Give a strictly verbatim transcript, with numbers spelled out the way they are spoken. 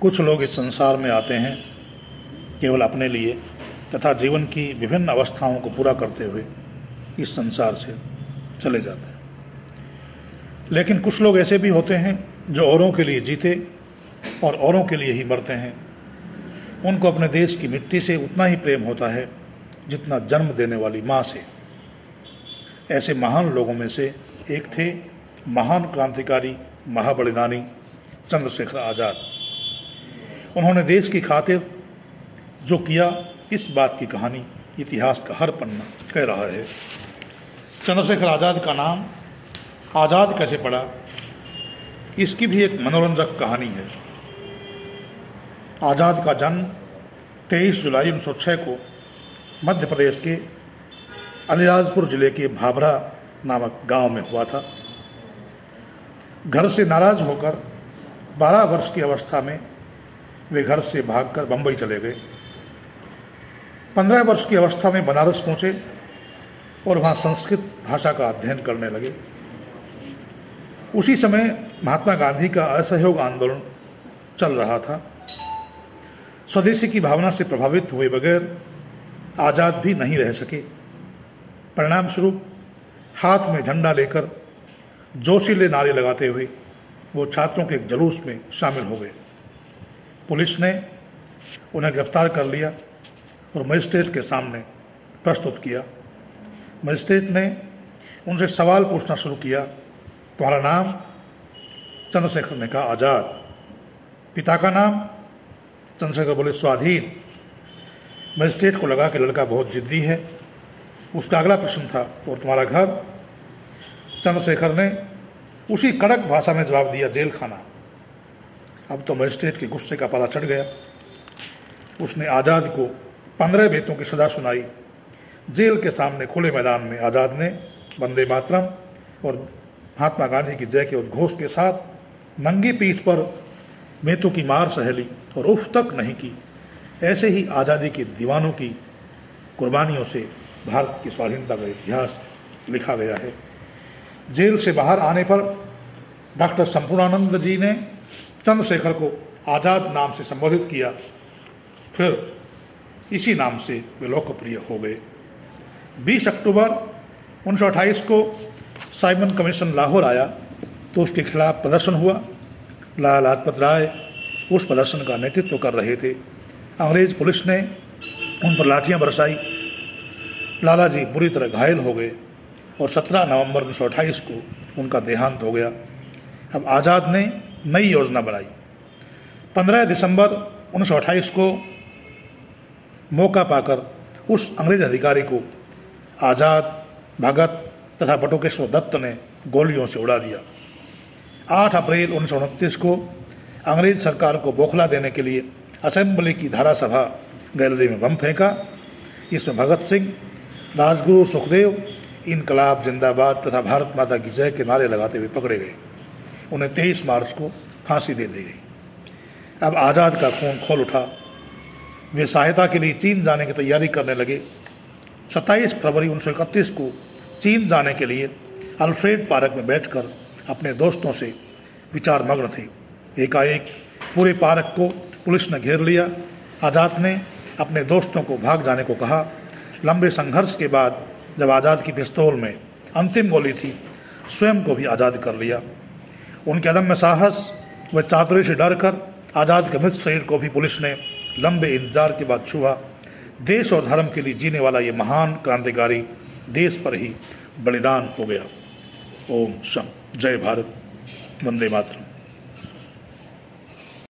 कुछ लोग इस संसार में आते हैं केवल अपने लिए तथा जीवन की विभिन्न अवस्थाओं को पूरा करते हुए इस संसार से चले जाते हैं, लेकिन कुछ लोग ऐसे भी होते हैं जो औरों के लिए जीते और औरों के लिए ही मरते हैं। उनको अपने देश की मिट्टी से उतना ही प्रेम होता है जितना जन्म देने वाली माँ से। ऐसे महान लोगों में से एक थे महान क्रांतिकारी महाबलिदानी चंद्रशेखर आज़ाद। उन्होंने देश की खातिर जो किया, इस बात की कहानी इतिहास का हर पन्ना कह रहा है। चंद्रशेखर आज़ाद का नाम आज़ाद कैसे पड़ा, इसकी भी एक मनोरंजक कहानी है। आज़ाद का जन्म तेईस जुलाई उन्नीस सौ छह को मध्य प्रदेश के अलीराजपुर ज़िले के भाभरा नामक गांव में हुआ था। घर से नाराज़ होकर बारह वर्ष की अवस्था में वे घर से भागकर बंबई चले गए। पंद्रह वर्ष की अवस्था में बनारस पहुँचे और वहाँ संस्कृत भाषा का अध्ययन करने लगे। उसी समय महात्मा गांधी का असहयोग आंदोलन चल रहा था। स्वदेशी की भावना से प्रभावित हुए बगैर आज़ाद भी नहीं रह सके। परिणाम स्वरूप हाथ में झंडा लेकर जोशीले नारे लगाते हुए वो छात्रों के एक जुलूस में शामिल हो गए। पुलिस ने उन्हें गिरफ्तार कर लिया और मजिस्ट्रेट के सामने प्रस्तुत किया। मजिस्ट्रेट ने उनसे सवाल पूछना शुरू किया, तुम्हारा नाम? चंद्रशेखर ने कहा आज़ाद। पिता का नाम? चंद्रशेखर बोले स्वाधीन। मजिस्ट्रेट को लगा कि लड़का बहुत ज़िद्दी है। उसका अगला प्रश्न था, और तुम्हारा घर? चंद्रशेखर ने उसी कड़क भाषा में जवाब दिया, जेल खाना। अब तो मजिस्ट्रेट के गुस्से का पाला चढ़ गया। उसने आज़ाद को पंद्रह बेतों की सज़ा सुनाई। जेल के सामने खुले मैदान में आज़ाद ने वंदे मातरम और महात्मा गांधी की जय के उद्घोष के साथ नंगी पीठ पर बेतों की मार सहेली और उफ तक नहीं की। ऐसे ही आज़ादी के दीवानों की कुर्बानियों से भारत की स्वाधीनता का इतिहास लिखा गया है। जेल से बाहर आने पर डॉक्टर संपूर्णानंद जी ने चंद्रशेखर को आज़ाद नाम से संबोधित किया। फिर इसी नाम से वे लोकप्रिय हो गए। बीस अक्टूबर उन्नीस सौ अट्ठाईस को साइमन कमीशन लाहौर आया तो उसके खिलाफ प्रदर्शन हुआ। लाला लाजपत राय उस प्रदर्शन का नेतृत्व कर रहे थे। अंग्रेज पुलिस ने उन पर लाठियाँ बरसाई। लाला जी बुरी तरह घायल हो गए और सत्रह नवंबर उन्नीस सौ अट्ठाईस को उनका देहांत हो गया। अब आज़ाद ने नई योजना बनाई। पंद्रह दिसंबर उन्नीस सौ अट्ठाईस को मौका पाकर उस अंग्रेज अधिकारी को आज़ाद, भगत तथा बटुकेश्वर दत्त ने गोलियों से उड़ा दिया। आठ अप्रैल उन्नीस सौ उनतीस को अंग्रेज सरकार को बौखला देने के लिए असेंबली की धारा सभा गैलरी में बम फेंका। इसमें भगत सिंह, राजगुरु, सुखदेव, इनकलाब जिंदाबाद तथा भारत माता की जय के नारे लगाते हुए पकड़े गए। उन्हें तेईस मार्च को फांसी दे दी गई। अब आज़ाद का खून खोल उठा। वे सहायता के लिए चीन जाने की तैयारी करने लगे। सत्ताईस फरवरी उन्नीस सौ इकतीस को चीन जाने के लिए अल्फ्रेड पार्क में बैठकर अपने दोस्तों से विचार मग्न थे। एकाएक पूरे पार्क को पुलिस ने घेर लिया। आज़ाद ने अपने दोस्तों को भाग जाने को कहा। लंबे संघर्ष के बाद जब आज़ाद की पिस्तौल में अंतिम गोली थी, स्वयं को भी आज़ाद कर लिया। उनके अदम्य साहस व चातुर्य से डर कर आज़ाद के मृत शरीर को भी पुलिस ने लंबे इंतजार के बाद छुआ। देश और धर्म के लिए जीने वाला ये महान क्रांतिकारी देश पर ही बलिदान हो गया। ओम शम। जय भारत। वंदे मातरम।